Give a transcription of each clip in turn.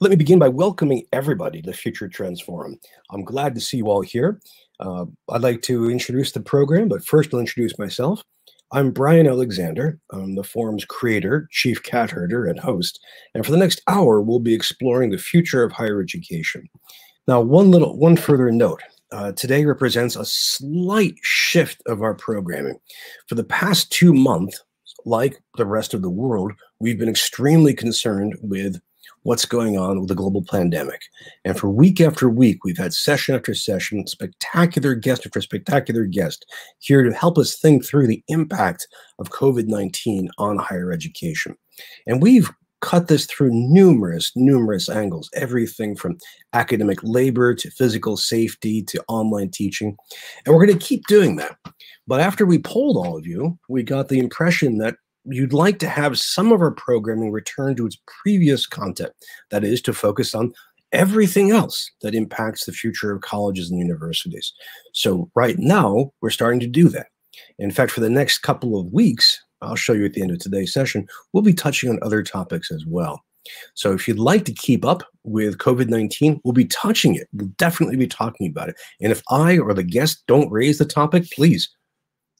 Let me begin by welcoming everybody to the Future Trends Forum. I'm glad to see you all here. I'd like to introduce the program, but first I'll introduce myself. I'm Bryan Alexander. I'm the forum's creator, chief cat herder, and host. And for the next hour, we'll be exploring the future of higher education. Now, one further note. Today represents a slight shift of our programming. For the past 2 months, like the rest of the world, we've been extremely concerned with what's going on with the global pandemic. And for week after week, we've had session after session, spectacular guest after spectacular guest here to help us think through the impact of COVID-19 on higher education. And we've cut this through numerous angles, everything from academic labor to physical safety to online teaching. And we're going to keep doing that. But after we polled all of you, we got the impression that you'd like to have some of our programming return to its previous content, that is, to focus on everything else that impacts the future of colleges and universities. So right now, we're starting to do that. In fact, for the next couple of weeks, I'll show you at the end of today's session, we'll be touching on other topics as well. So if you'd like to keep up with COVID-19, we'll be touching it. We'll definitely be talking about it. And if I or the guest don't raise the topic, please,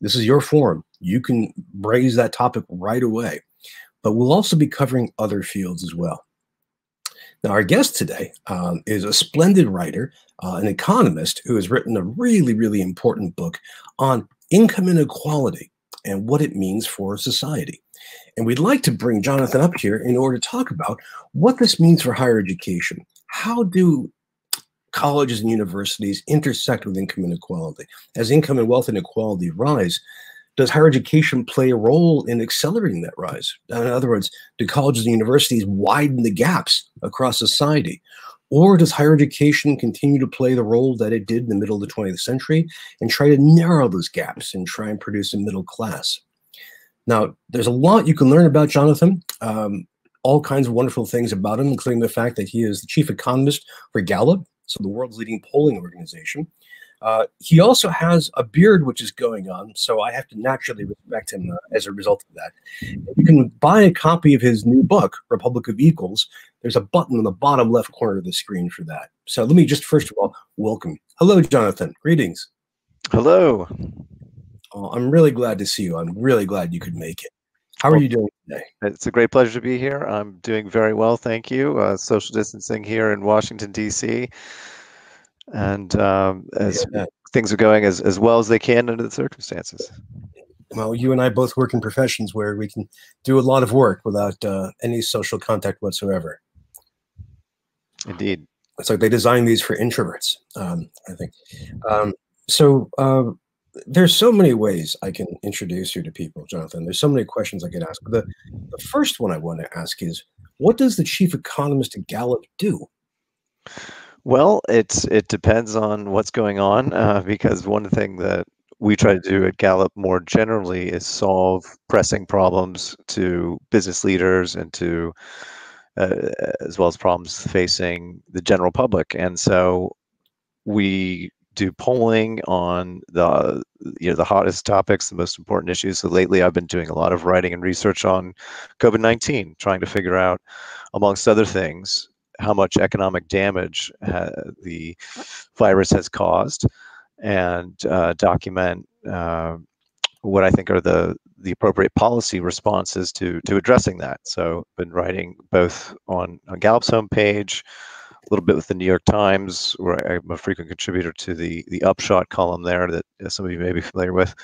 this is your forum. You can raise that topic right away. But we'll also be covering other fields as well. Now, our guest today is a splendid writer, an economist who has written a really important book on income inequality and what it means for society. And we'd like to bring Jonathan up here in order to talk about what this means for higher education. How do colleges and universities intersect with income inequality? As income and wealth inequality rise, does higher education play a role in accelerating that rise? In other words, do colleges and universities widen the gaps across society? Or does higher education continue to play the role that it did in the middle of the 20th century and try to narrow those gaps and try and produce a middle class? Now, there's a lot you can learn about Jonathan, all kinds of wonderful things about him, including the fact that he is the chief economist for Gallup, so the world's leading polling organization. He also has a beard which is going on, so I have to naturally respect him as a result of that. You can buy a copy of his new book, Republic of Equals. There's a button on the bottom left corner of the screen for that. So let me just first of all welcome. Hello, Jonathan. Greetings. Hello. Oh, I'm really glad to see you. I'm really glad you could make it. How are you doing today? It's a great pleasure to be here. I'm doing very well, thank you. Social distancing here in Washington, D.C. And things are going as well as they can under the circumstances. Well, you and I both work in professions where we can do a lot of work without any social contact whatsoever. Indeed. It's like they designed these for introverts, I think. There's so many ways I can introduce you to people, Jonathan. There's so many questions I could ask. The first one I want to ask is, what does the chief economist at Gallup do? Well, it depends on what's going on, because one thing that we try to do at Gallup more generally is solve pressing problems to business leaders and to as well as problems facing the general public. And so we do polling on the the hottest topics, the most important issues. So lately I've been doing a lot of writing and research on COVID-19, trying to figure out, amongst other things, how much economic damage the virus has caused, and document what I think are the appropriate policy responses to addressing that. So I've been writing both on Gallup's homepage, a little bit with the New York Times, where I'm a frequent contributor to the Upshot column there that some of you may be familiar with,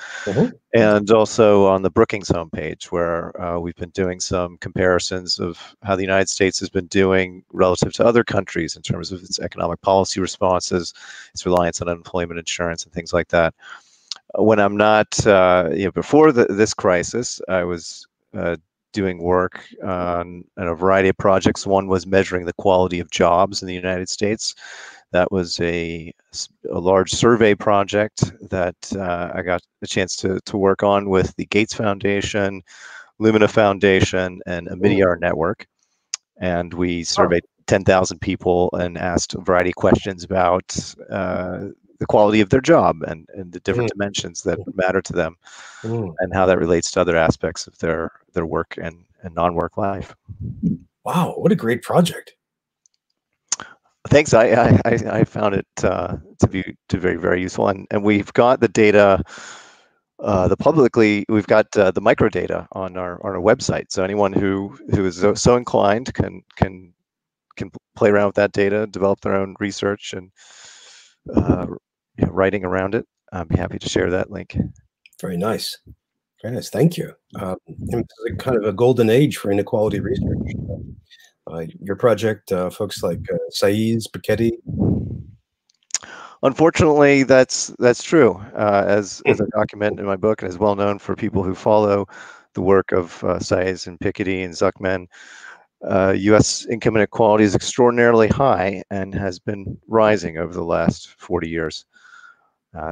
and also on the Brookings homepage, where we've been doing some comparisons of how the United States has been doing relative to other countries in terms of its economic policy responses, its reliance on unemployment insurance, and things like that. When I'm not, before this crisis, I was doing work on a variety of projects. One was measuring the quality of jobs in the United States. That was a large survey project that I got a chance to work on with the Gates Foundation, Lumina Foundation, and a Midyar network. And we surveyed 10,000 people and asked a variety of questions about the quality of their job and the different dimensions that matter to them, and how that relates to other aspects of their work and non-work life. Wow, what a great project. Thanks. I found it to be very, very useful, and we've got the data, the microdata on our website. So anyone who is so inclined can play around with that data, develop their own research and writing around it. I'd be happy to share that link. Very nice. Very nice. Thank you. It's kind of a golden age for inequality research. Your project, folks like Saez, Piketty. Unfortunately, that's true. As I document in my book, and is well known for people who follow the work of Saez and Piketty and Zuckman, U.S. income inequality is extraordinarily high and has been rising over the last 40 years.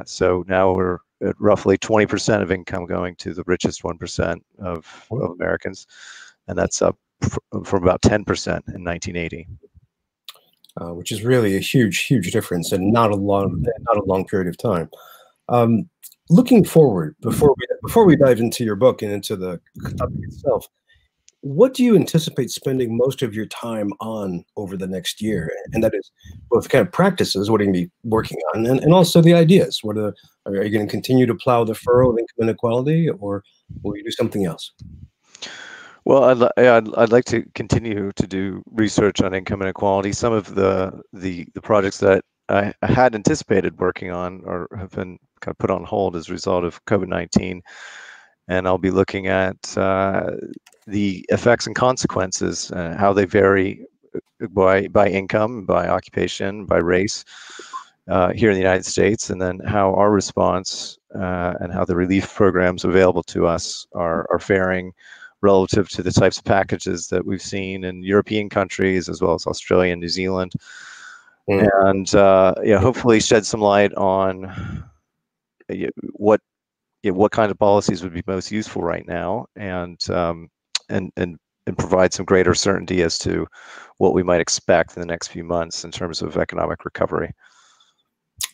So now we're at roughly 20% of income going to the richest 1% of Americans, and that's up from about 10% in 1980, which is really a huge difference, and not a long period of time. Looking forward, before we dive into your book and into the topic itself, what do you anticipate spending most of your time on over the next year? And that is both kind of practices, what are you going to be working on, and also the ideas. Are you going to continue to plow the furrow of income inequality, or will you do something else? Well, I'd like to continue to do research on income inequality. Some of the projects that I had anticipated working on have been kind of put on hold as a result of COVID-19, and I'll be looking at the effects and consequences, how they vary by income, by occupation, by race here in the United States, and then how our response and how the relief programs available to us are faring relative to the types of packages that we've seen in European countries, as well as Australia and New Zealand. And hopefully shed some light on what kind of policies would be most useful right now, and provide some greater certainty as to what we might expect in the next few months in terms of economic recovery.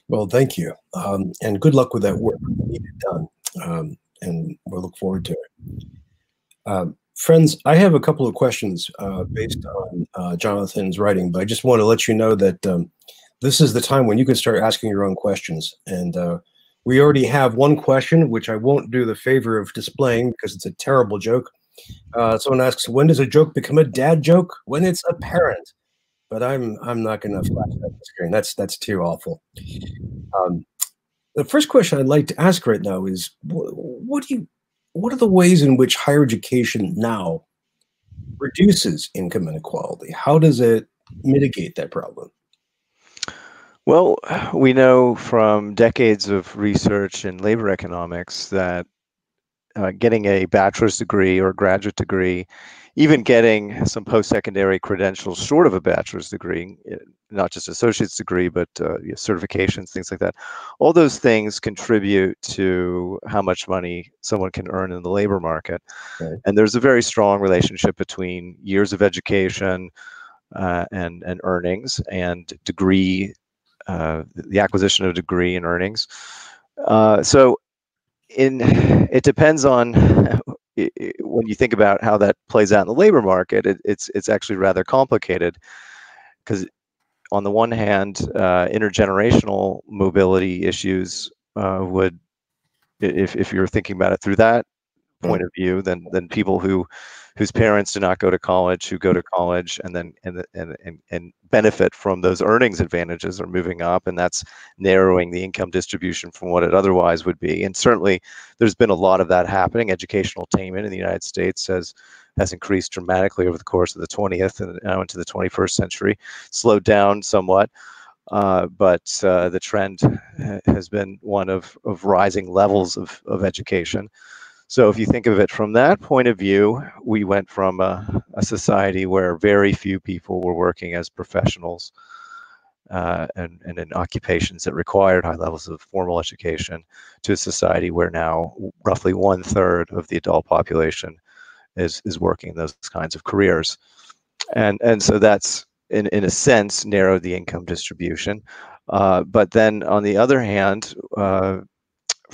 Well, thank you, and good luck with that work. We need it done, and we'll look forward to it. Friends, I have a couple of questions based on Jonathan's writing, but I just want to let you know that this is the time when you can start asking your own questions. And we already have one question, which I won't do the favor of displaying because it's a terrible joke. Someone asks, when does a joke become a dad joke? When it's apparent. But I'm not going to flash that on the screen. That's too awful. The first question I'd like to ask right now is, what are the ways in which higher education now reduces income inequality? How does it mitigate that problem? Well, we know from decades of research in labor economics that getting a bachelor's degree or a graduate degree, even getting some post-secondary credentials short of a bachelor's degree, not just associate's degree, but certifications, things like that, all those things contribute to how much money someone can earn in the labor market. Okay. And there's a very strong relationship between years of education and earnings, and degree, the acquisition of a degree and earnings. It depends on, when you think about how that plays out in the labor market, it's actually rather complicated, because on the one hand, intergenerational mobility issues would, if you're thinking about it through that point of view, then people whose parents do not go to college, who go to college and benefit from those earnings advantages are moving up, and that's narrowing the income distribution from what it otherwise would be. And certainly there's been a lot of that happening. Educational attainment in the United States has increased dramatically over the course of the 20th and now into the 21st century, slowed down somewhat. But the trend has been one of rising levels of education. So if you think of it from that point of view, we went from a society where very few people were working as professionals and in occupations that required high levels of formal education, to a society where now roughly 1/3 of the adult population is working in those kinds of careers. And so that's, in a sense, narrowed the income distribution. But then on the other hand,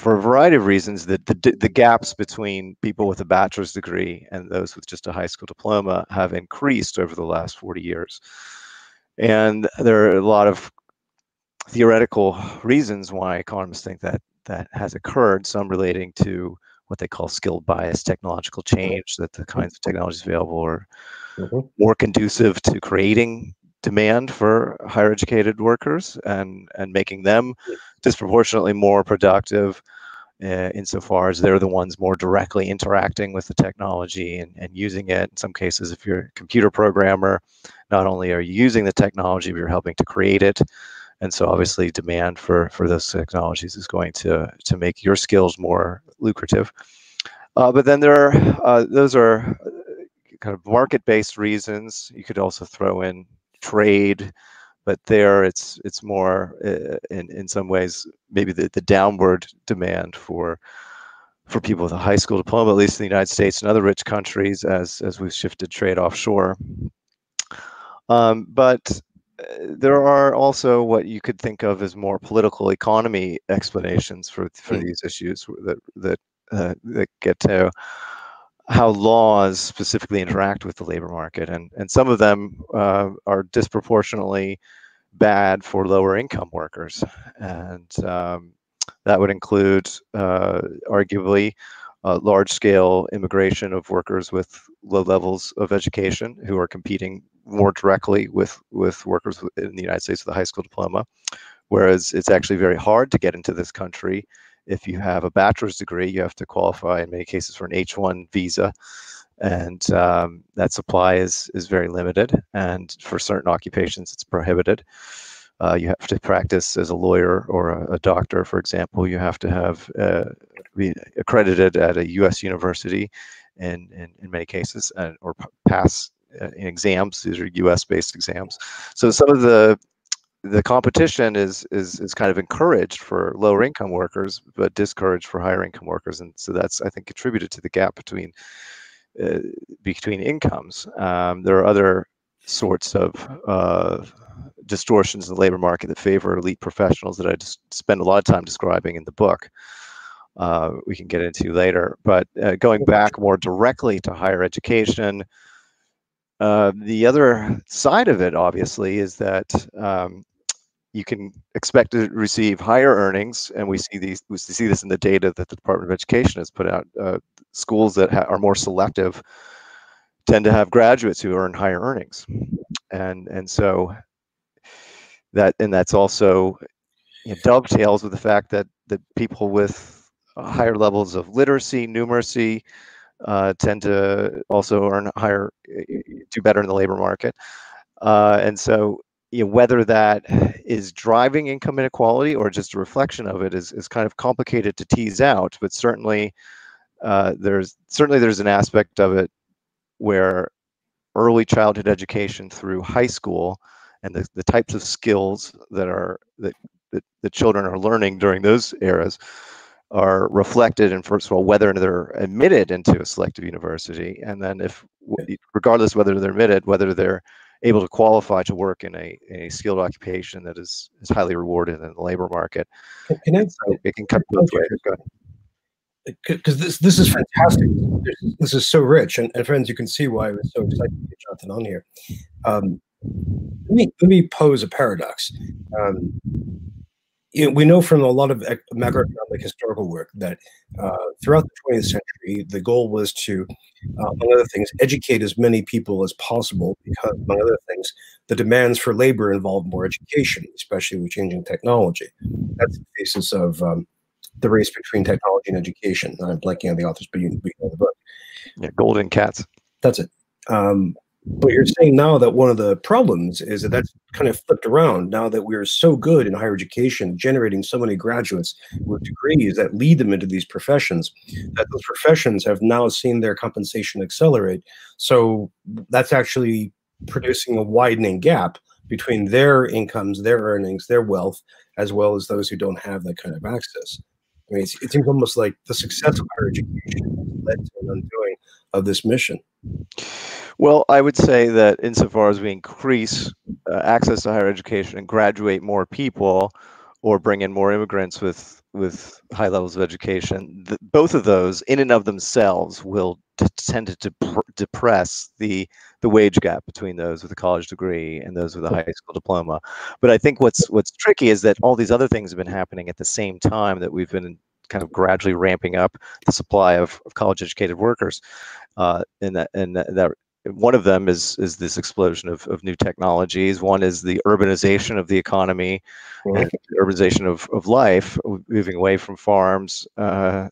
for a variety of reasons, that the gaps between people with a bachelor's degree and those with just a high school diploma have increased over the last 40 years. And there are a lot of theoretical reasons why economists think that that has occurred, some relating to what they call skill bias, technological change, that the kinds of technologies available are more conducive to creating demand for higher educated workers and making them disproportionately more productive insofar as they're the ones more directly interacting with the technology and using it. In some cases, if you're a computer programmer, not only are you using the technology, but you're helping to create it. And so obviously demand for those technologies is going to make your skills more lucrative. But then there are, those are kind of market-based reasons. You could also throw in trade, but there it's more in some ways, maybe the downward demand for people with a high school diploma, at least in the United States and other rich countries, as we've shifted trade offshore. But there are also what you could think of as more political economy explanations for these issues that get to how laws specifically interact with the labor market, and some of them are disproportionately bad for lower income workers, and that would include arguably large-scale immigration of workers with low levels of education who are competing more directly with workers in the United States with a high school diploma, whereas it's actually very hard to get into this country. If you have a bachelor's degree, you have to qualify in many cases for an H1 visa, and that supply is very limited, and for certain occupations it's prohibited. You have to practice as a lawyer or a doctor, for example. You have to have be accredited at a US university in many cases, and or pass in exams. These are US-based exams. So some of the competition is kind of encouraged for lower income workers, but discouraged for higher income workers. And so that's, I think, contributed to the gap between incomes. There are other sorts of distortions in the labor market that favor elite professionals that I just spend a lot of time describing in the book. We can get into later, but going back more directly to higher education, the other side of it, obviously, is that you can expect to receive higher earnings, and we see this in the data that the Department of Education has put out. Schools that are more selective tend to have graduates who earn higher earnings, and so that, and that's also, it dovetails with the fact that people with higher levels of literacy, numeracy, tend to also earn higher, do better in the labor market, and so, you know, whether that is driving income inequality or just a reflection of it is kind of complicated to tease out. But certainly, there's an aspect of it where early childhood education through high school and the types of skills that the children are learning during those eras are reflected in, first of all, whether they're admitted into a selective university, and then if, regardless whether they're admitted, whether they're able to qualify to work in a skilled occupation that is highly rewarded in the labor market. It can cut both ways. Because this is fantastic. This is so rich, and friends, you can see why I was so excited to get Jonathan on here. Let me pose a paradox. You know, we know from a lot of macroeconomic historical work that throughout the 20th century, the goal was to, among other things, educate as many people as possible because, among other things, the demands for labor involved more education, especially with changing technology. That's the basis of the race between technology and education. I'm blanking on the authors, but you know the book. Yeah, Golden Cats. That's it. But you're saying now that one of the problems is that that's kind of flipped around now that we're so good in higher education, generating so many graduates with degrees that lead them into these professions, that those professions have now seen their compensation accelerate. So that's actually producing a widening gap between their incomes, their earnings, their wealth, as well as those who don't have that kind of access. I mean, it seems almost like the success of higher education led to an undoing of this mission. Well, I would say that insofar as we increase access to higher education and graduate more people or bring in more immigrants with high levels of education, both of those in and of themselves will tend to depress the wage gap between those with a college degree and those with a high school diploma. But I think what's tricky is that all these other things have been happening at the same time that we've been kind of gradually ramping up the supply of college-educated workers, and that one of them is this explosion of new technologies. One is the urbanization of the economy, and urbanization of life, moving away from farms. And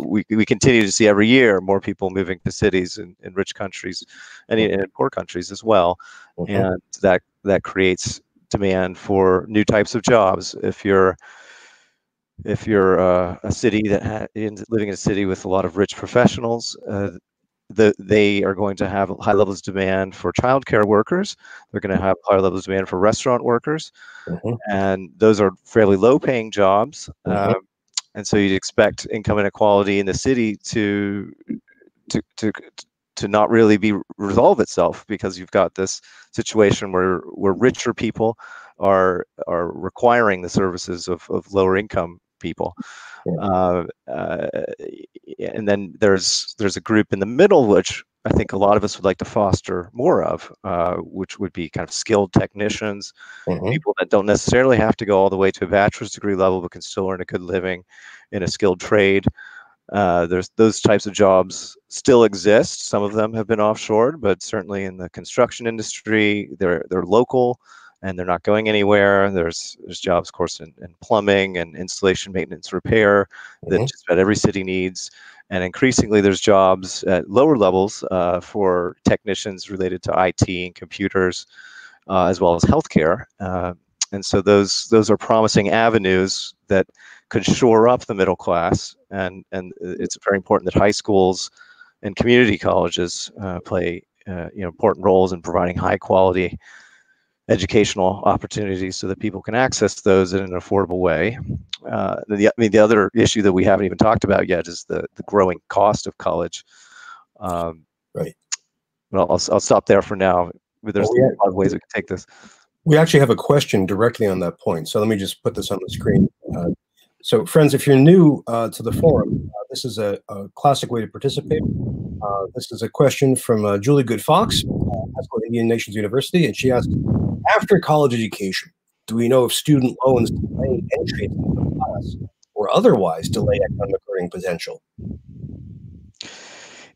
we continue to see every year more people moving to cities in rich countries and in poor countries as well. And that creates demand for new types of jobs. If you're a city that living in a city with a lot of rich professionals, they are going to have high levels of demand for childcare workers. They're going to have higher levels of demand for restaurant workers, and those are fairly low-paying jobs. And so you'd expect income inequality in the city to not really resolve itself, because you've got this situation where richer people are requiring the services of lower income people. And then there's a group in the middle, which I think a lot of us would like to foster more of, which would be kind of skilled technicians, people that don't necessarily have to go all the way to a bachelor's degree level, but can still earn a good living in a skilled trade. There's those types of jobs still exist. Some of them have been offshored, but certainly in the construction industry, they're local, and they're not going anywhere. There's jobs, of course, in plumbing and installation, maintenance, repair that just about every city needs. And increasingly, there's jobs at lower levels for technicians related to IT and computers, as well as healthcare. And so those are promising avenues that could shore up the middle class. And it's very important that high schools and community colleges play important roles in providing high quality educational opportunities so that people can access those in an affordable way. The other issue that we haven't even talked about yet is the growing cost of college. Well, I'll stop there for now. There's a lot of ways we can take this. We actually have a question directly on that point. So let me just put this on the screen. So friends, if you're new to the forum, this is a classic way to participate. This is a question from Julie Good Fox at Indian Nations University, and she asked, after college education, do we know if student loans delay entry into the class or otherwise delay economic earning potential?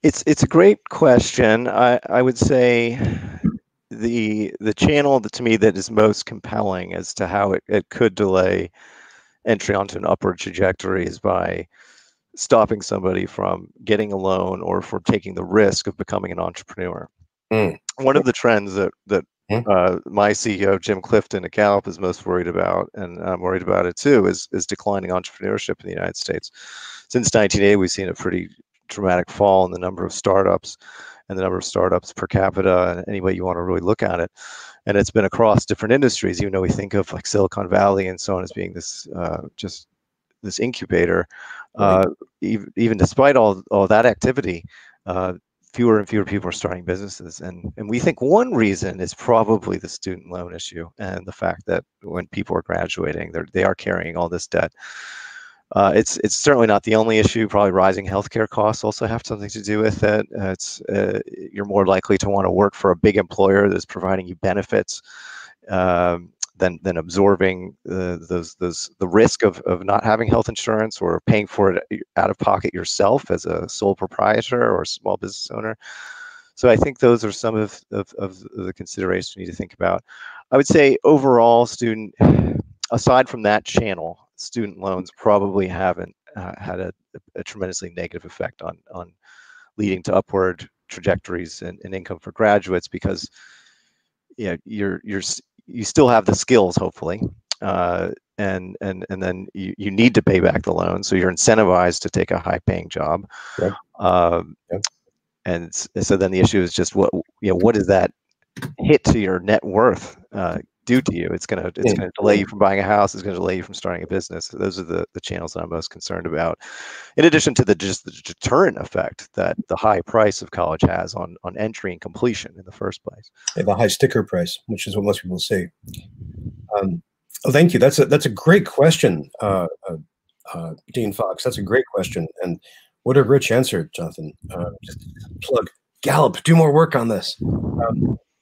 It's a great question. I would say the channel that to me that is most compelling as to how it could delay entry onto an upward trajectory is by stopping somebody from getting a loan or from taking the risk of becoming an entrepreneur. One of the trends that my CEO, Jim Clifton at Gallup, is most worried about, and I'm worried about it too, is declining entrepreneurship in the United States. Since 1980, we've seen a pretty dramatic fall in the number of startups and the number of startups per capita, any way you want to really look at it. And it's been across different industries. Even though we think of like Silicon Valley and so on as being this just this incubator, even despite all that activity, fewer and fewer people are starting businesses. And we think one reason is probably the student loan issue and the fact that when people are graduating, they are carrying all this debt. It's certainly not the only issue. Probably rising healthcare costs also have something to do with it. You're more likely to want to work for a big employer that's providing you benefits than absorbing the risk of not having health insurance or paying for it out of pocket yourself as a sole proprietor or small business owner. So I think those are some of the considerations we need to think about. I would say overall, aside from that channel, student loans probably haven't had a tremendously negative effect on leading to upward trajectories in income for graduates, because you still have the skills, hopefully, and then you need to pay back the loan, so you're incentivized to take a high-paying job. And so then the issue is just what does that hit to your net worth do to you? It's gonna delay you from buying a house. It's gonna delay you from starting a business. So those are the channels that I'm most concerned about. In addition to the deterrent effect that the high price of college has on entry and completion in the first place. Yeah, the high sticker price, which is what most people see. Thank you. That's a great question, Dean Fox. That's a great question, and what a rich answer, Jonathan. Just plug Gallup, do more work on this.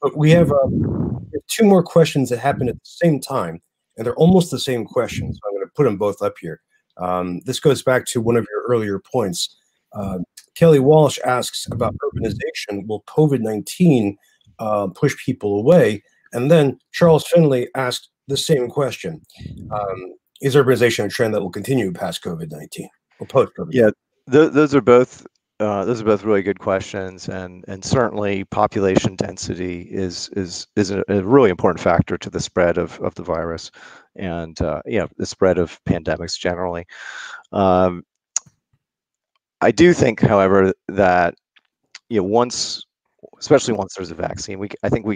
But we have two more questions that happened at the same time, and they're almost the same questions. So I'm going to put them both up here. This goes back to one of your earlier points. Kelly Walsh asks about urbanization. Will COVID-19 push people away? And then Charles Finley asked the same question. Is urbanization a trend that will continue past COVID-19 or post-COVID-19? Yeah, those are both really good questions, and certainly population density is a really important factor to the spread of the virus, and the spread of pandemics generally. I do think, however, that especially once there's a vaccine, I think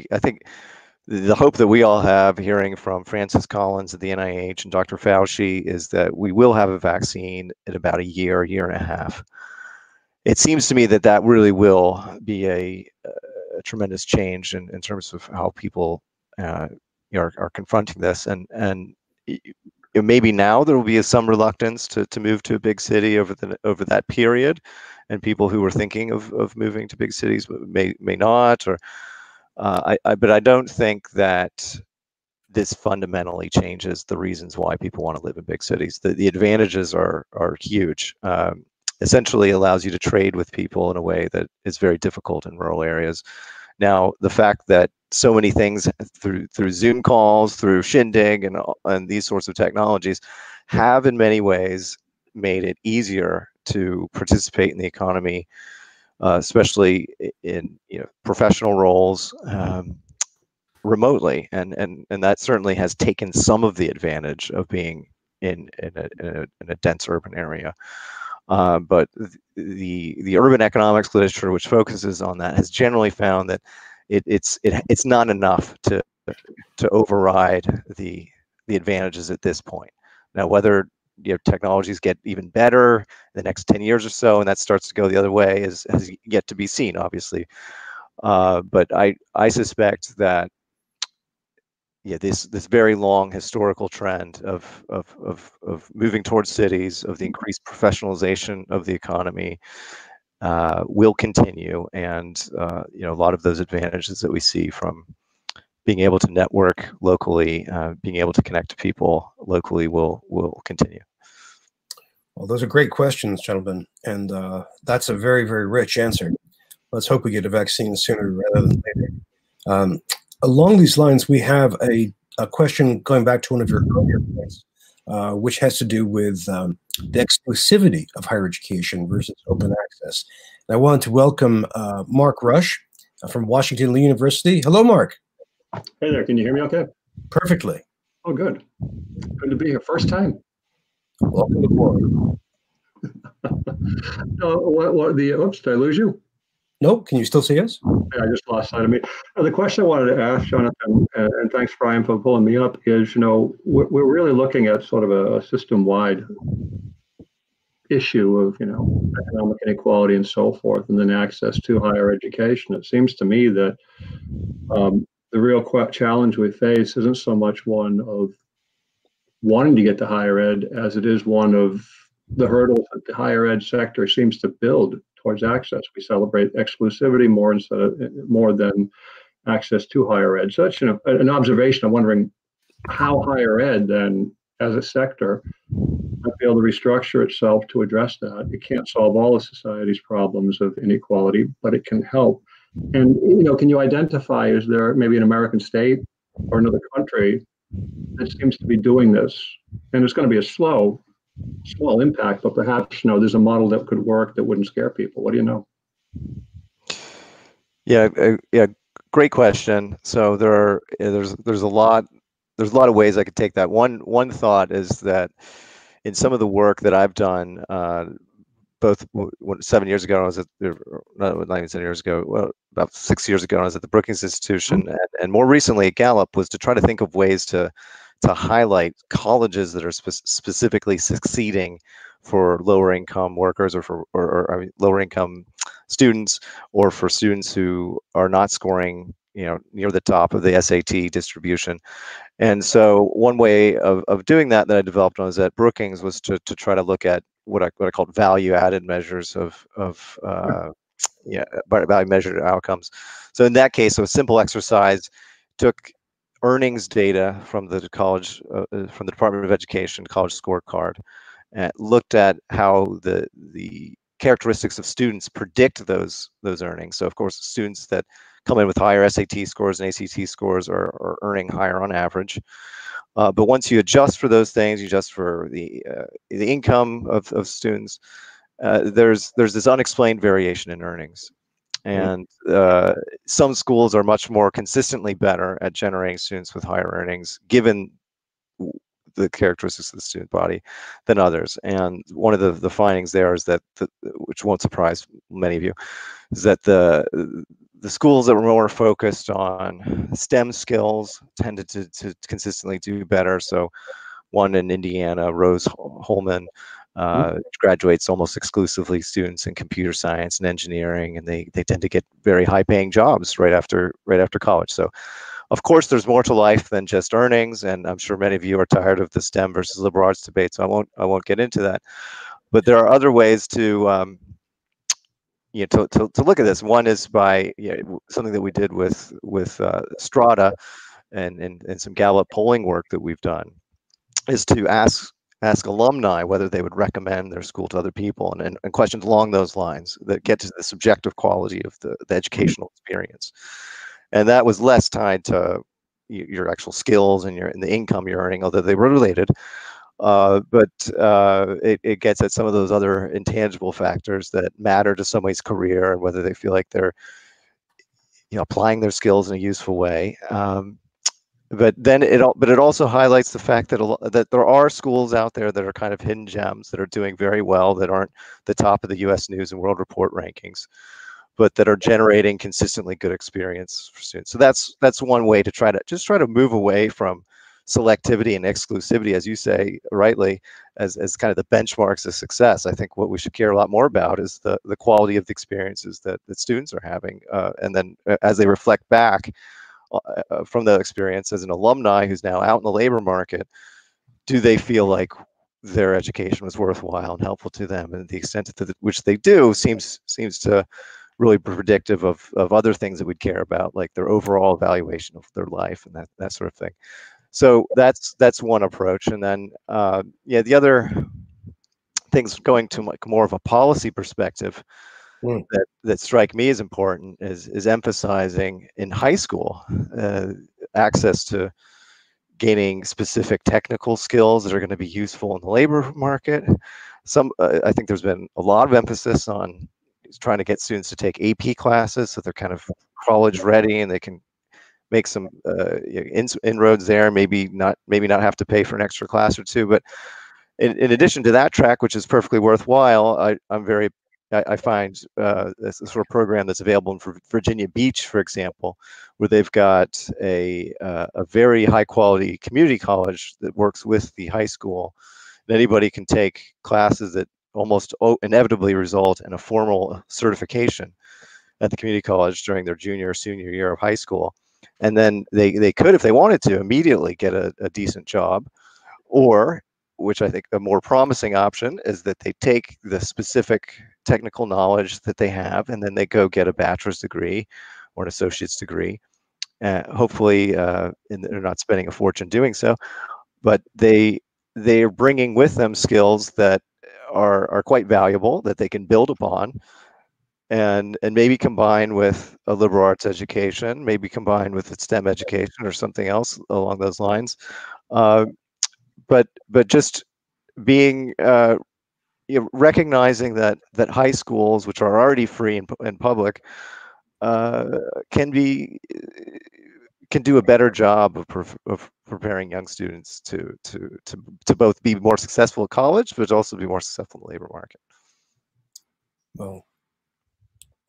the hope that we all have, hearing from Francis Collins at the NIH and Dr. Fauci, is that we will have a vaccine in about a year and a half. It seems to me that that really will be a tremendous change in terms of how people are confronting this. And maybe now there will be some reluctance to move to a big city over that period, and people who were thinking of moving to big cities may not, or. But I don't think that this fundamentally changes the reasons why people want to live in big cities. The advantages are huge. Essentially allows you to trade with people in a way that is very difficult in rural areas. Now, the fact that so many things through Zoom calls, through Shindig and these sorts of technologies have in many ways made it easier to participate in the economy, especially in professional roles remotely, and that certainly has taken some of the advantage of being in a dense urban area. But the urban economics literature, which focuses on that, has generally found that it's not enough to override the advantages at this point. Now, whether technologies get even better in the next 10 years or so, and that starts to go the other way, has yet to be seen, obviously. But I suspect that this very long historical trend of moving towards cities, of the increased professionalization of the economy, will continue, and a lot of those advantages that we see from being able to network locally, being able to connect to people locally will continue. Well, those are great questions, gentlemen, and that's a very, very rich answer. Let's hope we get a vaccine sooner rather than later. Along these lines, we have a question going back to one of your earlier points, which has to do with the exclusivity of higher education versus open access. And I want to welcome Mark Rush from Washington and Lee University. Hello, Mark. Hey there, can you hear me okay? Perfectly. Oh, good. Good to be here. First time. Welcome aboard. Oops, did I lose you? No, can you still see us? Yeah, I just lost sight of me. The question I wanted to ask, Jonathan, and thanks, Bryan, for pulling me up, is, we're really looking at sort of a system-wide issue of, economic inequality and so forth, and then access to higher education. It seems to me that the real challenge we face isn't so much one of wanting to get to higher ed as it is one of the hurdles that the higher ed sector seems to build towards access. We celebrate exclusivity more than access to higher ed. So that's an observation. I'm wondering how higher ed then, as a sector, might be able to restructure itself to address that. It can't solve all of society's problems of inequality, but it can help. And, can you identify, is there maybe an American state or another country that seems to be doing this? And it's going to be a small impact, but perhaps, there's a model that could work that wouldn't scare people. What do you know? Yeah. Great question. So there's a lot of ways I could take that. One thought is that in some of the work that I've done, both 7 years ago, about 6 years ago, I was at the Brookings Institution, and more recently at Gallup, was to try to think of ways to highlight colleges that are specifically succeeding for lower income workers, or for lower income students, or for students who are not scoring near the top of the SAT distribution. And so one way of doing that I developed was at Brookings, was to try to look at what I called value added measures of yeah, by measured outcomes. So in that case, so a simple exercise took earnings data from the college, from the Department of Education college scorecard, and looked at how the characteristics of students predict those earnings. So of course, students that come in with higher SAT scores and ACT scores are earning higher on average. But once you adjust for those things, you adjust for the income of students, there's this unexplained variation in earnings. And some schools are much more consistently better at generating students with higher earnings, given the characteristics of the student body, than others. And one of the findings there is that, which won't surprise many of you, is that the schools that were more focused on STEM skills tended to consistently do better. So one in Indiana, Rose Holman, graduates almost exclusively students in computer science and engineering, and they tend to get very high-paying jobs right after college. So, of course, there's more to life than just earnings, and I'm sure many of you are tired of the STEM versus liberal arts debate, so I won't get into that. But there are other ways to to look at this. One is by something that we did with Strata and some Gallup polling work that we've done, is to ask alumni whether they would recommend their school to other people, and questions along those lines that get to the subjective quality of the educational experience. And that was less tied to your actual skills and the income you're earning, although they were related. But it gets at some of those other intangible factors that matter to somebody's career, and whether they feel like they're applying their skills in a useful way. But it also highlights the fact that that there are schools out there that are kind of hidden gems that are doing very well, that aren't the top of the US News and World Report rankings, but that are generating consistently good experience for students. So that's one way to try to move away from selectivity and exclusivity, as you say rightly, as kind of the benchmarks of success. I think what we should care a lot more about is the quality of the experiences that students are having, and then as they reflect back from that experience as an alumni who's now out in the labor market, do they feel like their education was worthwhile and helpful to them? And the extent to which they do seems to really predictive of other things that we'd care about, like their overall evaluation of their life and that sort of thing. So that's one approach. And then the other things, going to like more of a policy perspective, that strike me as important is emphasizing in high school access to gaining specific technical skills that are going to be useful in the labor market. I think there's been a lot of emphasis on trying to get students to take AP classes so they're kind of college ready and they can make some inroads there. Maybe not have to pay for an extra class or two. But in addition to that track, which is perfectly worthwhile, I find a sort of program that's available in Virginia Beach, for example, where they've got a very high quality community college that works with the high school, and anybody can take classes that almost inevitably result in a formal certification at the community college during their junior or senior year of high school. And then they could, if they wanted to, immediately get a decent job, or, which I think a more promising option is, that they take the specific technical knowledge that they have, and then they go get a bachelor's degree or an associate's degree. Hopefully, they're not spending a fortune doing so, but they are bringing with them skills that are quite valuable, that they can build upon, and maybe combine with a liberal arts education, maybe combine with a STEM education or something else along those lines. But just being recognizing that high schools, which are already free and public, can do a better job of preparing young students to both be more successful at college, but also be more successful in the labor market. Well,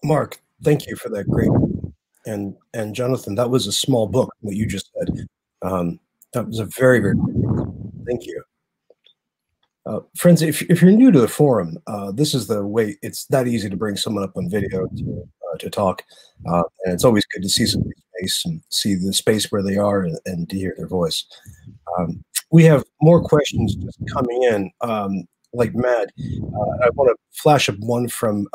Mark, thank you for that great, and Jonathan, that was a small book, what you just said. That was a very, very good book. Thank you. Friends, if you're new to the forum, this is the way. It's not easy to bring someone up on video to talk, and it's always good to see somebody's face and see the space where they are and to hear their voice. We have more questions just coming in, like mad. I want to flash up one from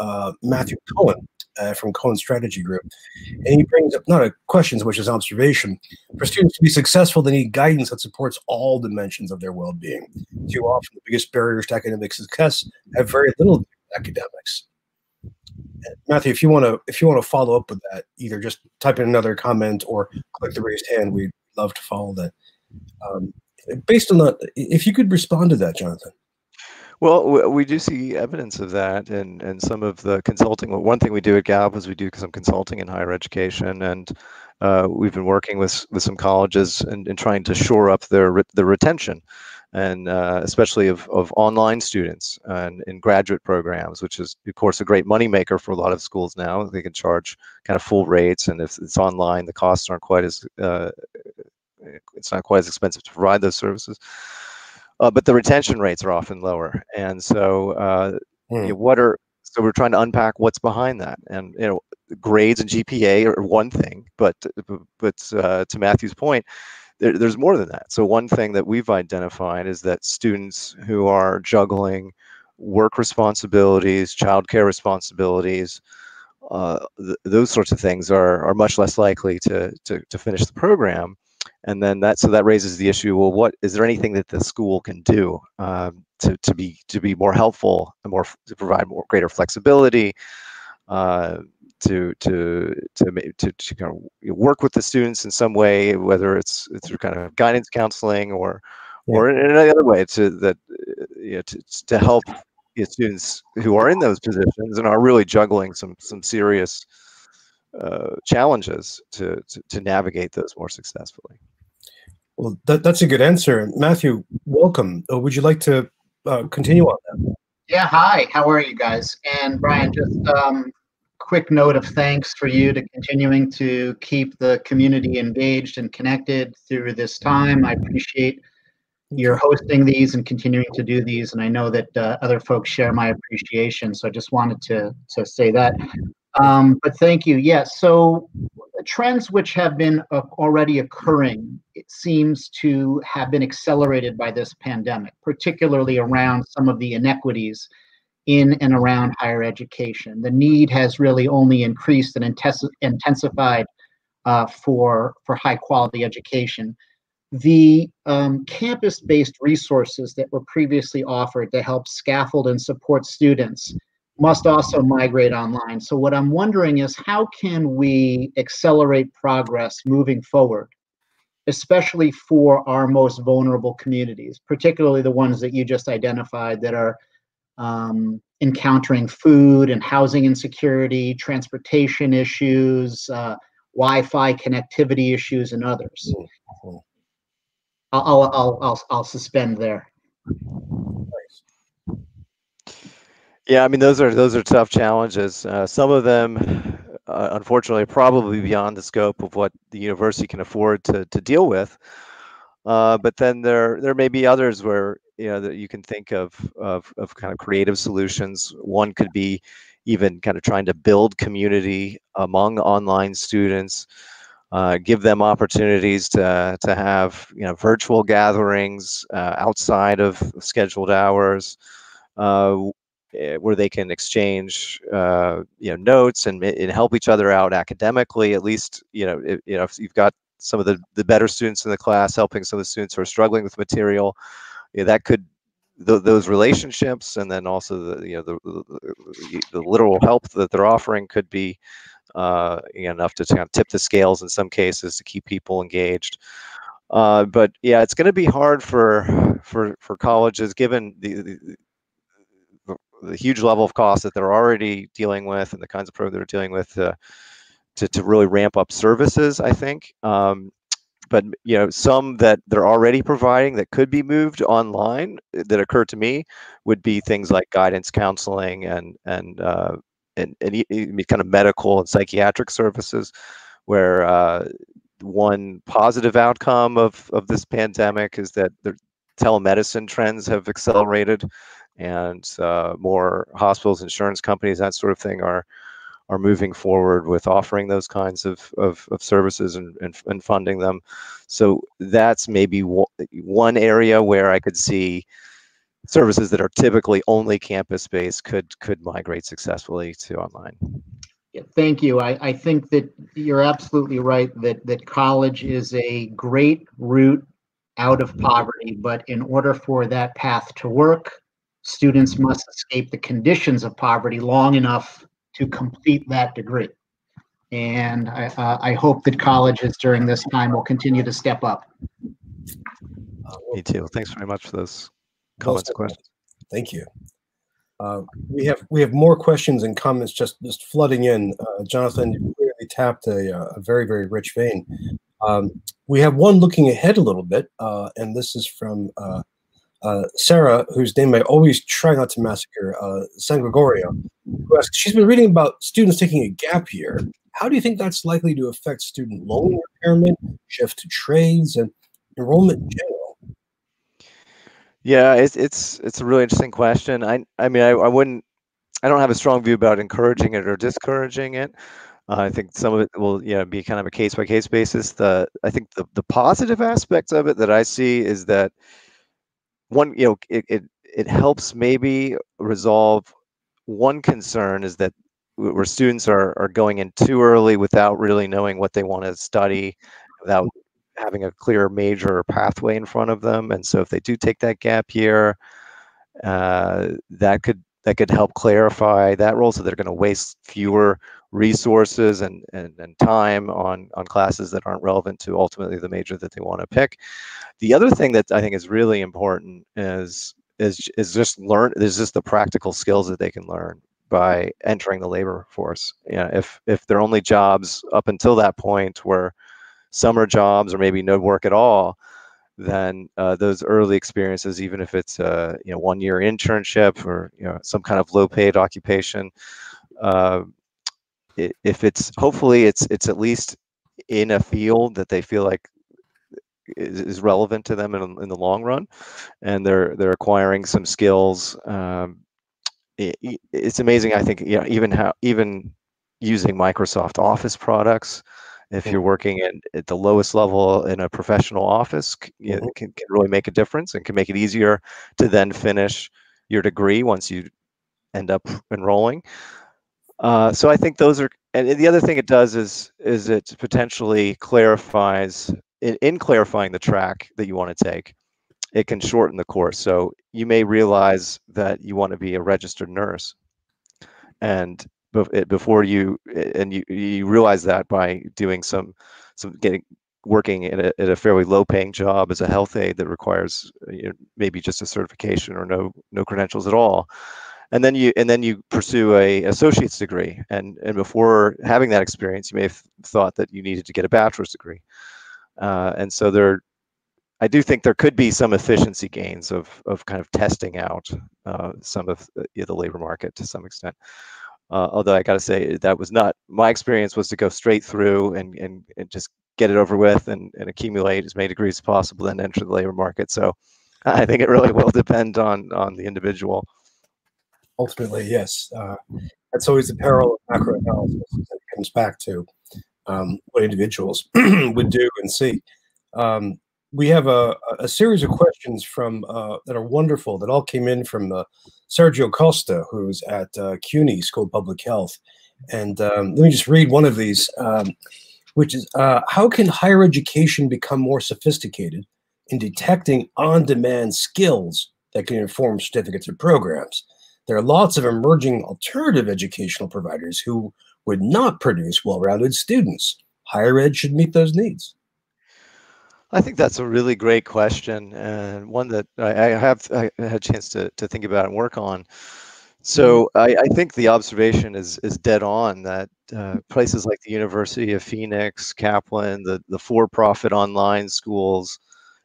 Matthew Cohen, from Cohen Strategy Group. And he brings up not a question so much as observation. For students to be successful, they need guidance that supports all dimensions of their well-being. Too often, the biggest barriers to academic success have very little to do with academics. Matthew, if you want to follow up with that, either just type in another comment or click the raised hand. We'd love to follow that. Based on that, if you could respond to that, Jonathan. Well, we do see evidence of that, and some of the consulting. One thing we do at Gallup is we do some consulting in higher education, and we've been working with some colleges and trying to shore up their retention, and especially of online students and in graduate programs, which is, of course, a great moneymaker for a lot of schools now. They can charge kind of full rates, and if it's online, the costs aren't quite as it's not quite as expensive to provide those services. But the retention rates are often lower, and so so we're trying to unpack what's behind that. And you know, grades and GPA are one thing, but to Matthew's point, there's more than that. So one thing that we've identified is that students who are juggling work responsibilities, childcare responsibilities, those sorts of things are much less likely to finish the program. And then that raises the issue. Well, what is there anything that the school can do to be more helpful and to provide greater flexibility, to kind of work with the students in some way, whether it's through kind of guidance counseling or in another way to help students who are in those positions and are really juggling some serious challenges to navigate those more successfully. Well, that's a good answer. Matthew, welcome. Would you like to continue on that? Yeah, hi, how are you guys? And Bryan, just quick note of thanks for you to continuing to keep the community engaged and connected through this time. I appreciate your hosting these and continuing to do these. And I know that other folks share my appreciation. So I just wanted to say that. But thank you. Yes. Yeah, so trends which have been already occurring, it seems to have been accelerated by this pandemic, particularly around some of the inequities in and around higher education. The need has really only increased and intensified for high quality education. The campus-based resources that were previously offered to help scaffold and support students must also migrate online. So what I'm wondering is, how can we accelerate progress moving forward, especially for our most vulnerable communities, particularly the ones that you just identified that are encountering food and housing insecurity, transportation issues, Wi-Fi connectivity issues, and others? I'll suspend there. Yeah, I mean, those are tough challenges. Some of them, unfortunately, are probably beyond the scope of what the university can afford to deal with. But then there may be others where, you know, that you can think of kind of creative solutions. One could be even kind of trying to build community among online students, give them opportunities to have, you know, virtual gatherings outside of scheduled hours, where they can exchange, you know, notes and help each other out academically. At least, you know, if you've got some of the better students in the class helping some of the students who are struggling with material, you know, that could those relationships, and then also the, you know, the literal help that they're offering could be enough to kind of tip the scales in some cases to keep people engaged. But yeah, it's going to be hard for colleges, given the huge level of cost that they're already dealing with and the kinds of programs they're dealing with, to really ramp up services, I think. But you know, some that they're already providing that could be moved online that occur to me would be things like guidance counseling and kind of medical and psychiatric services, where one positive outcome of this pandemic is that the telemedicine trends have accelerated. And more hospitals, insurance companies, that sort of thing are moving forward with offering those kinds of services and funding them. So that's maybe one area where I could see services that are typically only campus-based could migrate successfully to online. Thank you. I think that you're absolutely right that college is a great route out of poverty, but in order for that path to work, students must escape the conditions of poverty long enough to complete that degree. And I hope that colleges during this time will continue to step up. Me too. Thanks very much for those comments and questions. Thank you. We have more questions and comments just flooding in. Jonathan, you really tapped a very, very rich vein. We have one looking ahead a little bit, and this is from Sarah, whose name I always try not to massacre, San Gregorio, who asks, she's been reading about students taking a gap year. How do you think that's likely to affect student loan repairment, shift to trades, and enrollment in general? Yeah, it's a really interesting question. I don't have a strong view about encouraging it or discouraging it. I think some of it will, be kind of a case-by-case basis. I think the positive aspects of it that I see is that one, it helps maybe resolve one concern is that where students are going in too early without really knowing what they want to study, without having a clear major or pathway in front of them. And so if they do take that gap year, that could help clarify that role, so they're going to waste fewer resources and time on classes that aren't relevant to ultimately the major that they want to pick. The other thing that I think is really important is just there's just the practical skills that they can learn by entering the labor force. If their only jobs up until that point were summer jobs or maybe no work at all, then those early experiences, even if it's one-year internship or some kind of low-paid occupation, hopefully it's at least in a field that they feel like is relevant to them in the long run, and they're acquiring some skills. It's amazing, I think, even using Microsoft Office products. If you're working at the lowest level in a professional office, it can really make a difference and can make it easier to then finish your degree once you end up enrolling. So I think those are, and the other thing it does is it potentially clarifies, in clarifying the track that you want to take, it can shorten the course. So you may realize that you want to be a registered nurse, and you realize that by doing working at a fairly low-paying job as a health aide that requires maybe just a certification or no credentials at all, and then you pursue an associate's degree, and before having that experience, you may have thought that you needed to get a bachelor's degree, and so I do think there could be some efficiency gains of kind of testing out some of the labor market to some extent. Although I got to say that was not my experience, was to go straight through and just get it over with and accumulate as many degrees as possible, then enter the labor market. So I think it really will depend on the individual. Ultimately, yes. That's always the peril of macro analysis. It comes back to what individuals would do and see. We have a series of questions from that are wonderful, that all came in from Sergio Costa, who's at CUNY School of Public Health. And let me just read one of these, which is, how can higher education become more sophisticated in detecting on-demand skills that can inform certificates and programs? There are lots of emerging alternative educational providers who would not produce well-rounded students. Higher ed should meet those needs. I think that's a really great question, and one that I had a chance to think about and work on. So I think the observation is dead on, that places like the University of Phoenix, Kaplan, the for-profit online schools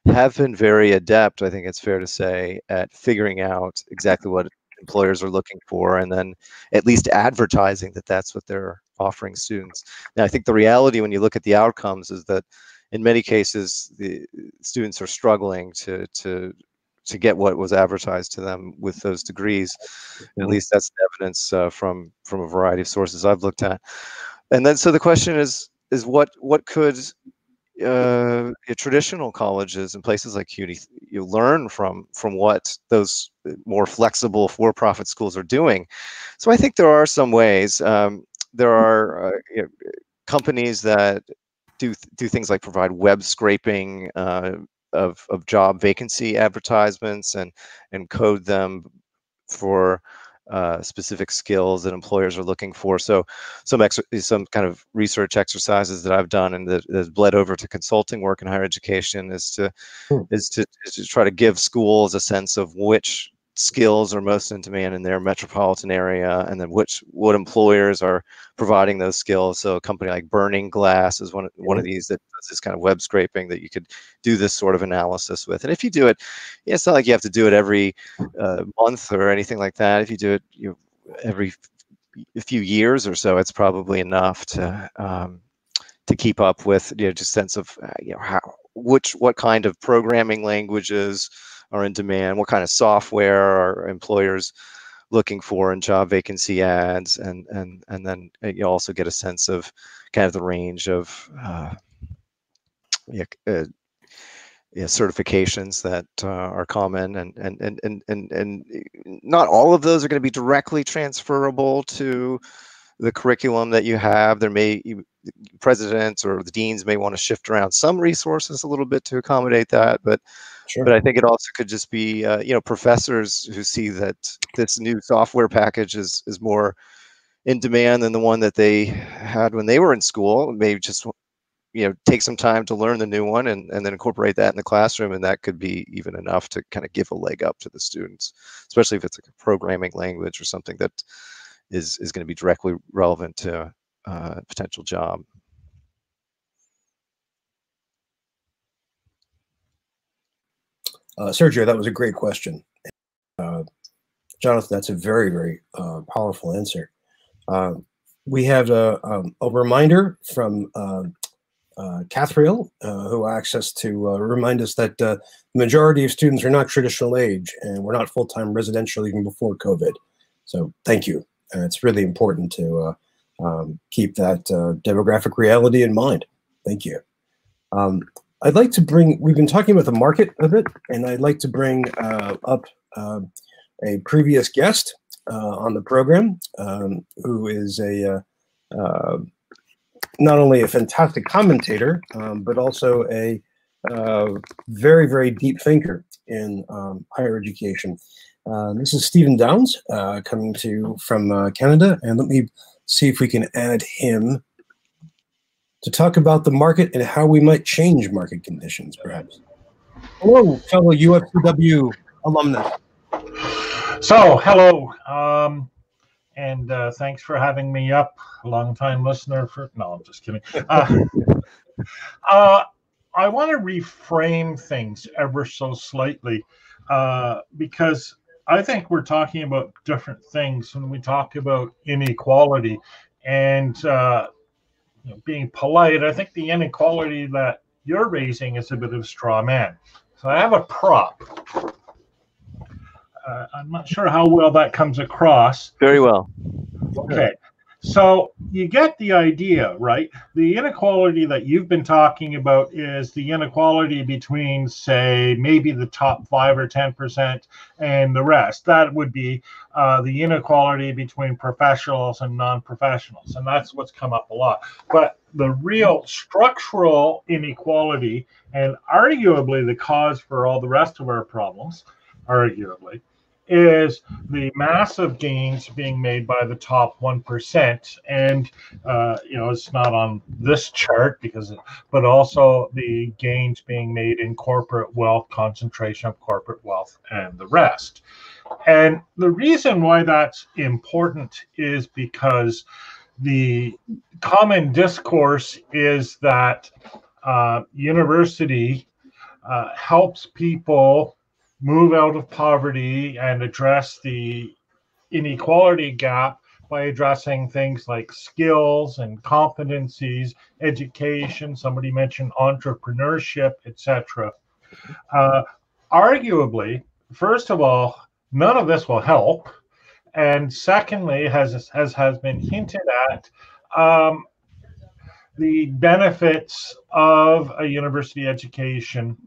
have been very adept, I think it's fair to say, at figuring out exactly what employers are looking for, and then at least advertising that that's what they're offering students. Now, I think the reality when you look at the outcomes is that in many cases, the students are struggling to get what was advertised to them with those degrees. And at least that's the evidence from a variety of sources I've looked at. And then, so the question is what could traditional colleges and places like CUNY learn from what those more flexible for-profit schools are doing? So I think there are some ways. There are companies that do things like provide web scraping of job vacancy advertisements and code them for specific skills that employers are looking for. So some kind of research exercises that I've done and that has bled over to consulting work in higher education is to is to try to give schools a sense of which skills are most in demand in their metropolitan area, and then what employers are providing those skills. So a company like Burning Glass is one of these that does this kind of web scraping that you could do this sort of analysis with. And if you do it, it's not like you have to do it every month or anything like that. If you do it every few years or so, it's probably enough to keep up with just sense of what kind of programming languages are in demand, what kind of software are employers looking for in job vacancy ads, and then you also get a sense of kind of the range of certifications that are common, and not all of those are going to be directly transferable to the curriculum that you have. There may presidents or the deans may want to shift around some resources a little bit to accommodate that, but sure. But I think it also could just be professors who see that this new software package is more in demand than the one that they had when they were in school. Maybe just take some time to learn the new one and then incorporate that in the classroom, and that could be even enough to kind of give a leg up to the students, especially if it's like a programming language or something that is going to be directly relevant to potential job. Sergio, that was a great question. Jonathan, that's a very, very powerful answer. We have a reminder from Cathriel, who access to remind us that the majority of students are not traditional age and were not full-time residential even before COVID. So thank you. It's really important to keep that demographic reality in mind. Thank you. I'd like to bring, we've been talking about the market a bit, and I'd like to bring up a previous guest on the program, who is a not only a fantastic commentator, but also a very, very deep thinker in higher education. This is Stephen Downes, coming to you from Canada, and let me see if we can add him to talk about the market and how we might change market conditions, perhaps. Hello, fellow UFCW alumni. So, hello, thanks for having me up. Long-time listener for, no, I'm just kidding. I want to reframe things ever so slightly, because I think we're talking about different things when we talk about inequality. And being polite, I think the inequality that you're raising is a bit of a straw man. So I have a prop. I'm not sure how well that comes across. Very well. Okay. So you get the idea, right? The inequality that you've been talking about is the inequality between, say, maybe the top 5 or 10% and the rest. That would be the inequality between professionals and non-professionals, and that's what's come up a lot. But the real structural inequality, and arguably the cause for all the rest of our problems, arguably, is the massive gains being made by the top 1%, and it's not on this chart but also the gains being made in corporate wealth, concentration of corporate wealth, and the rest. And the reason why that's important is because the common discourse is that university helps people move out of poverty and address the inequality gap by addressing things like skills and competencies, education, somebody mentioned entrepreneurship, etc. Arguably, first of all, none of this will help. And secondly, as has been hinted at, the benefits of a university education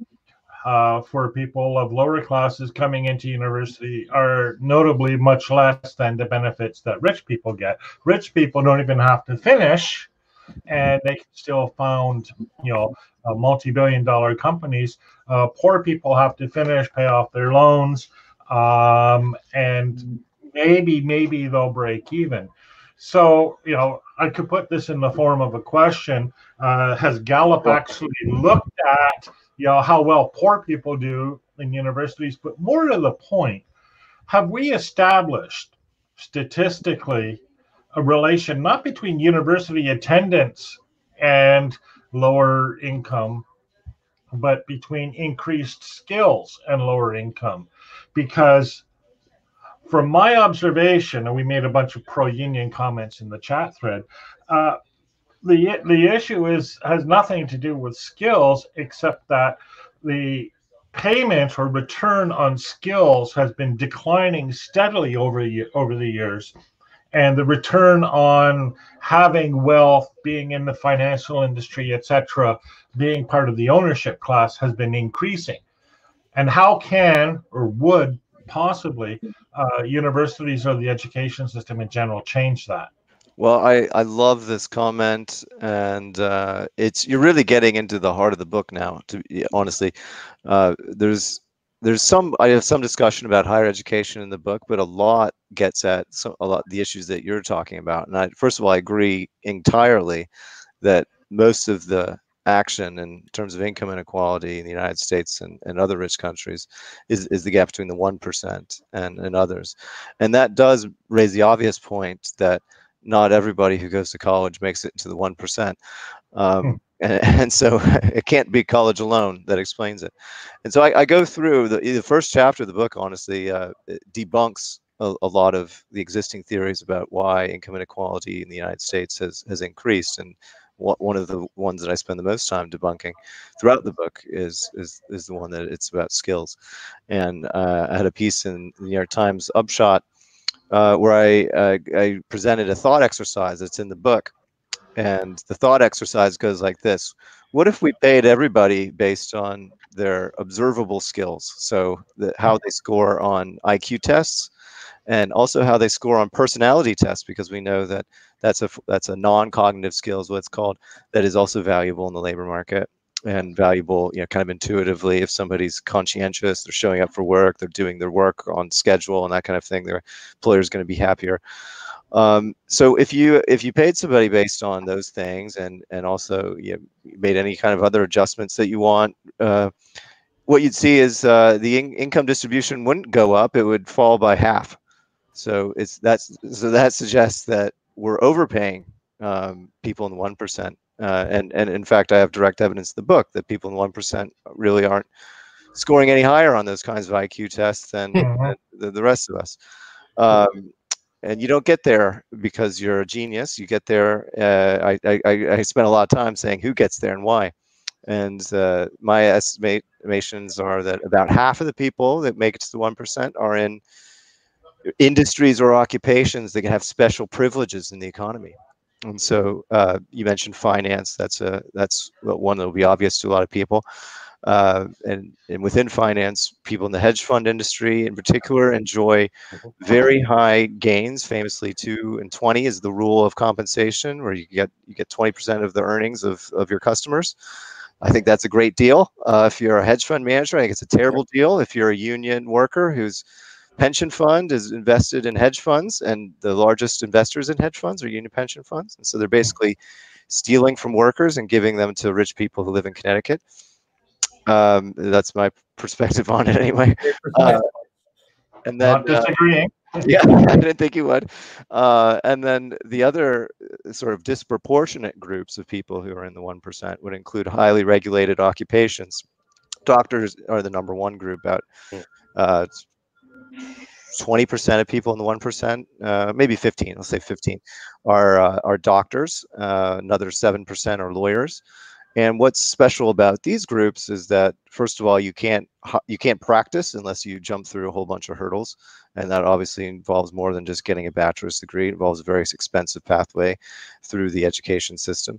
for people of lower classes coming into university are notably much less than the benefits that rich people get. Rich people don't even have to finish, and they can still found, you know, multi-billion-dollar companies. Poor people have to finish, pay off their loans, and maybe they'll break even. So, you know, I could put this in the form of a question. Has Gallup actually looked at, you know, how well poor people do in universities? But more to the point, have we established statistically a relation not between university attendance and lower income, but between increased skills and lower income? Because from my observation, and we made a bunch of pro-union comments in the chat thread, the issue has nothing to do with skills, except that the payment or return on skills has been declining steadily over the years, and the return on having wealth, being in the financial industry, etc., being part of the ownership class has been increasing. And how can or would possibly universities or the education system in general change that? Well, I love this comment, and you're really getting into the heart of the book now. To be, honestly, I have some discussion about higher education in the book, but a lot gets at the issues that you're talking about. And first of all, I agree entirely that most of the action in terms of income inequality in the United States and other rich countries is the gap between the 1% and others. And that does raise the obvious point that not everybody who goes to college makes it into the 1%. And so it can't be college alone that explains it. And so I go through the first chapter of the book, honestly, debunks a lot of the existing theories about why income inequality in the United States has increased. And one of the ones that I spend the most time debunking throughout the book is the one that it's about skills. And I had a piece in the New York Times Upshot where I presented a thought exercise that's in the book. And the thought exercise goes like this: what if we paid everybody based on their observable skills? So how they score on IQ tests, and also how they score on personality tests, because we know that that's a non-cognitive skill, is what it's called, that is also valuable in the labor market, and valuable, you know, kind of intuitively. If somebody's conscientious, they're showing up for work, they're doing their work on schedule and that kind of thing, their employer's going to be happier. So if you paid somebody based on those things, and also you made any kind of other adjustments that you want, what you'd see is the income distribution wouldn't go up; it would fall by half. So that suggests that we're overpaying people in the 1%, and in fact, I have direct evidence in the book that people in the 1% really aren't scoring any higher on those kinds of IQ tests than the rest of us. And you don't get there because you're a genius. You get there. I spent a lot of time saying who gets there and why. And my estimations are that about half of the people that make it to the 1% are in industries or occupations that can have special privileges in the economy. And so you mentioned finance. That's one that will be obvious to a lot of people. And within finance, people in the hedge fund industry in particular enjoy very high gains. Famously, 2 and 20 is the rule of compensation, where you get 20% of the earnings of your customers. I think that's a great deal. If you're a hedge fund manager, I think it's a terrible deal. If you're a union worker who's pension fund is invested in hedge funds, and the largest investors in hedge funds are union pension funds. And so they're basically stealing from workers and giving them to rich people who live in Connecticut. That's my perspective on it anyway. And then not disagreeing. Yeah, I didn't think you would. And then the other sort of disproportionate groups of people who are in the 1% would include highly regulated occupations. Doctors are the number one group, about 20% of people in the 1%, maybe 15, let's say 15, are doctors. Another 7% are lawyers. And what's special about these groups is that, first of all, you can't practice unless you jump through a whole bunch of hurdles. And that obviously involves more than just getting a bachelor's degree. It involves a very expensive pathway through the education system.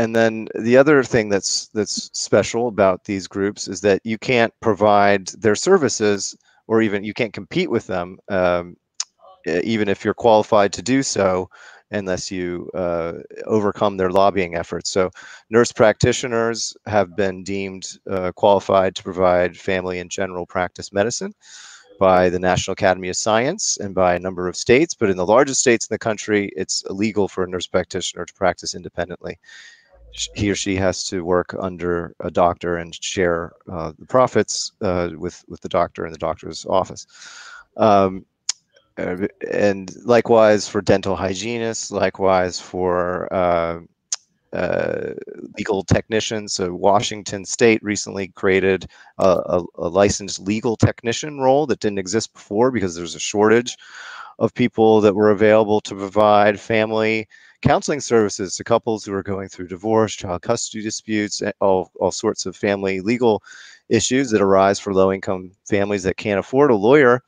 And then the other thing that's special about these groups is that you can't provide their services, or even you can't compete with them, even if you're qualified to do so, unless you overcome their lobbying efforts. So nurse practitioners have been deemed qualified to provide family and general practice medicine by the National Academy of Science and by a number of states, but in the largest states in the country, it's illegal for a nurse practitioner to practice independently. He or she has to work under a doctor and share the profits with the doctor and the doctor's office. And likewise for dental hygienists, likewise for legal technicians. So Washington State recently created a licensed legal technician role that didn't exist before because there's a shortage of people that were available to provide family counseling services to couples who are going through divorce, child custody disputes, all sorts of family legal issues that arise for low-income families that can't afford a lawyer.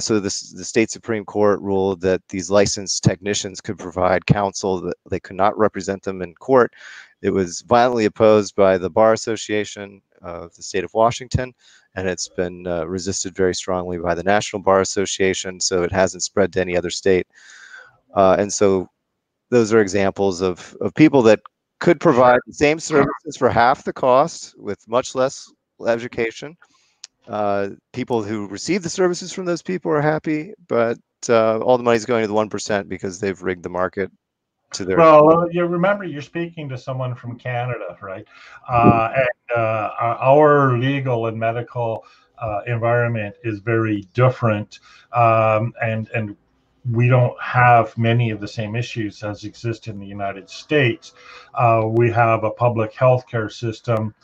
So the state Supreme Court ruled that these licensed technicians could provide counsel, that they could not represent them in court. It was violently opposed by the Bar Association of the state of Washington, and it's been resisted very strongly by the National Bar Association, so it hasn't spread to any other state. And so those are examples of people that could provide the same services for half the cost with much less education. People who receive the services from those people are happy, but all the money's going to the 1% because they've rigged the market to their. Well, you remember you're speaking to someone from Canada, right? And our legal and medical environment is very different, and we don't have many of the same issues as exist in the United States. We have a public health care system,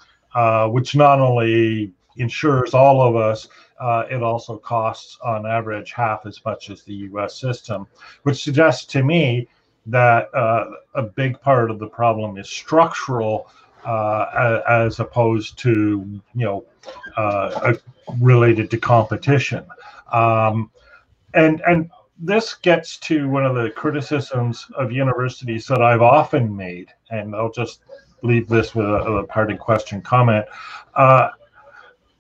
which not only insures all of us, it also costs on average half as much as the US system, which suggests to me that a big part of the problem is structural as opposed to, you know, related to competition. And this gets to one of the criticisms of universities that I've often made, and I'll just leave this with a parting question comment.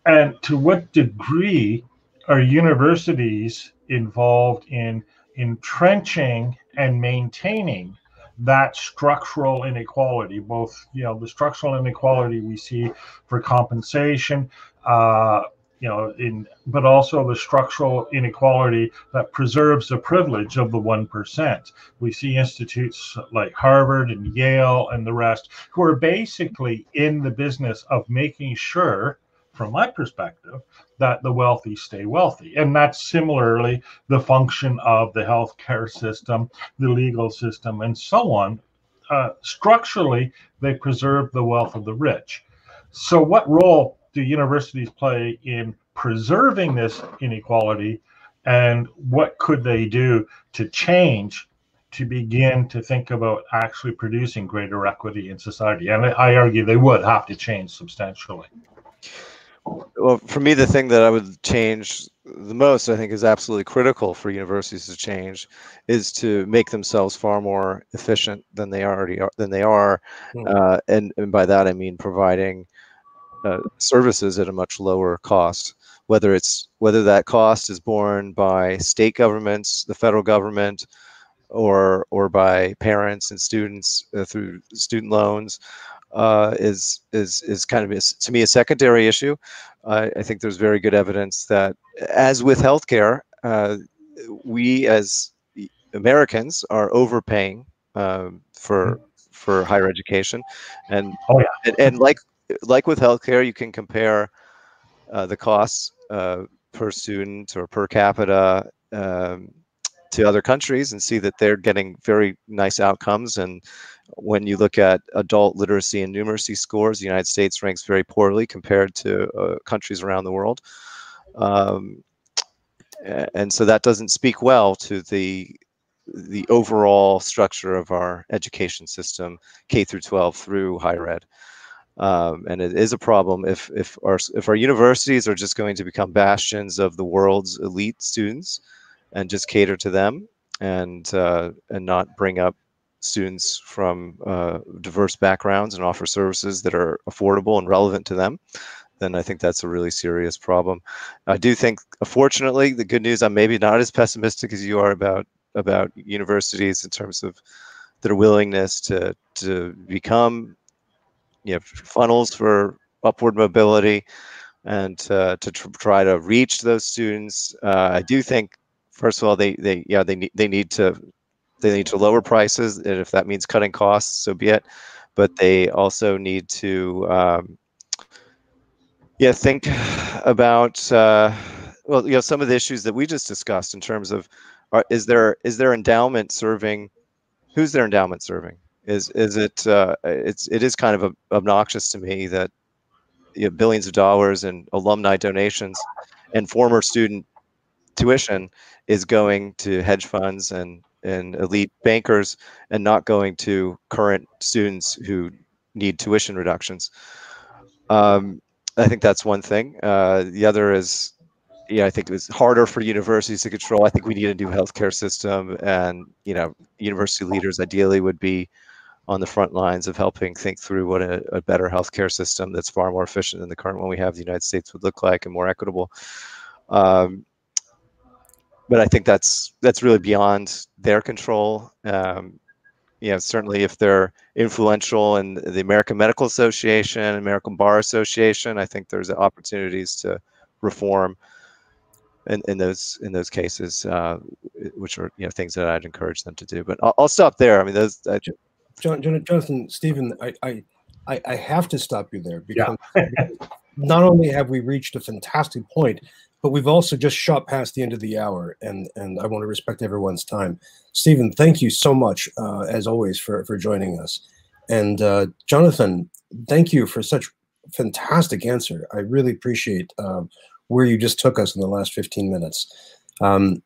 And to what degree are universities involved in entrenching and maintaining that structural inequality, both, you know, the structural inequality we see for compensation, you know, but also the structural inequality that preserves the privilege of the 1%. We see institutes like Harvard and Yale and the rest who are basically in the business of making sure, from my perspective, that the wealthy stay wealthy. And that's similarly the function of the healthcare system, the legal system, and so on. Structurally, they preserve the wealth of the rich. So what role do universities play in preserving this inequality, and what could they do to change to begin to think about actually producing greater equity in society? And I argue they would have to change substantially. Well, for me, the thing that I would change the most, I think, is absolutely critical for universities to change, is to make themselves far more efficient than they already are. And by that I mean providing services at a much lower cost. Whether that cost is borne by state governments, the federal government, or by parents and students through student loans. Is kind of, to me, a secondary issue. I think there's very good evidence that, as with healthcare, we as Americans are overpaying for higher education, and like with healthcare, you can compare the costs per student or per capita to other countries and see that they're getting very nice outcomes. And when you look at adult literacy and numeracy scores, the United States ranks very poorly compared to countries around the world. And so that doesn't speak well to the overall structure of our education system, K through 12 through higher ed. And it is a problem if our universities are just going to become bastions of the world's elite students and just cater to them and not bring up students from diverse backgrounds and offer services that are affordable and relevant to them, then I think that's a really serious problem. I do think, fortunately, the good news, I'm maybe not as pessimistic as you are about universities in terms of their willingness to become, you know, funnels for upward mobility and to try to reach those students. I do think, first of all, they need to lower prices, and if that means cutting costs, so be it. But they also need to think about some of the issues that we just discussed in terms of is their endowment serving, who's their endowment serving? Is it it is kind of obnoxious to me that, you know, billions of dollars in alumni donations and former student tuition is going to hedge funds and elite bankers and not going to current students who need tuition reductions. I think that's one thing. The other is, I think it's harder for universities to control. I think we need a new healthcare system, and, you know, university leaders ideally would be on the front lines of helping think through what a better healthcare system that's far more efficient than the current one we have in the United States would look like, and more equitable. But I think that's really beyond their control. Certainly if they're influential in the American Medical Association, American Bar Association, I think there's opportunities to reform in those cases, which are, things that I'd encourage them to do. But I'll stop there. I mean, Jonathan, Stephen, I have to stop you there, because not only have we reached a fantastic point, but we've also just shot past the end of the hour, and I want to respect everyone's time. Stephen, thank you so much, as always, for joining us. And Jonathan, thank you for such fantastic answer. I really appreciate where you just took us in the last 15 minutes. I'm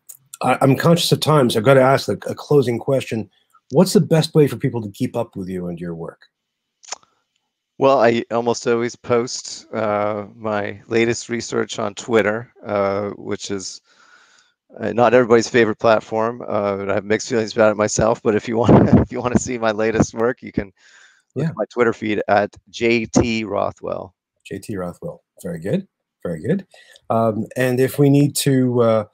conscious of time, so I've got to ask a closing question. What's the best way for people to keep up with you and your work? Well, I almost always post my latest research on Twitter, which is not everybody's favorite platform. I have mixed feelings about it myself. But if you want to see my latest work, you can look at my Twitter feed at JT Rothwell. JT Rothwell, very good, very good. And if we need to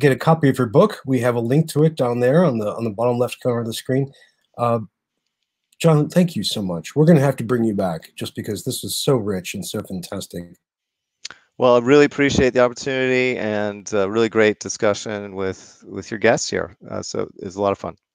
get a copy of your book, we have a link to it down there on the bottom left corner of the screen. Jonathan, thank you so much. We're going to have to bring you back, just because this was so rich and so fantastic. Well, I really appreciate the opportunity, and really great discussion with your guests here. So it was a lot of fun.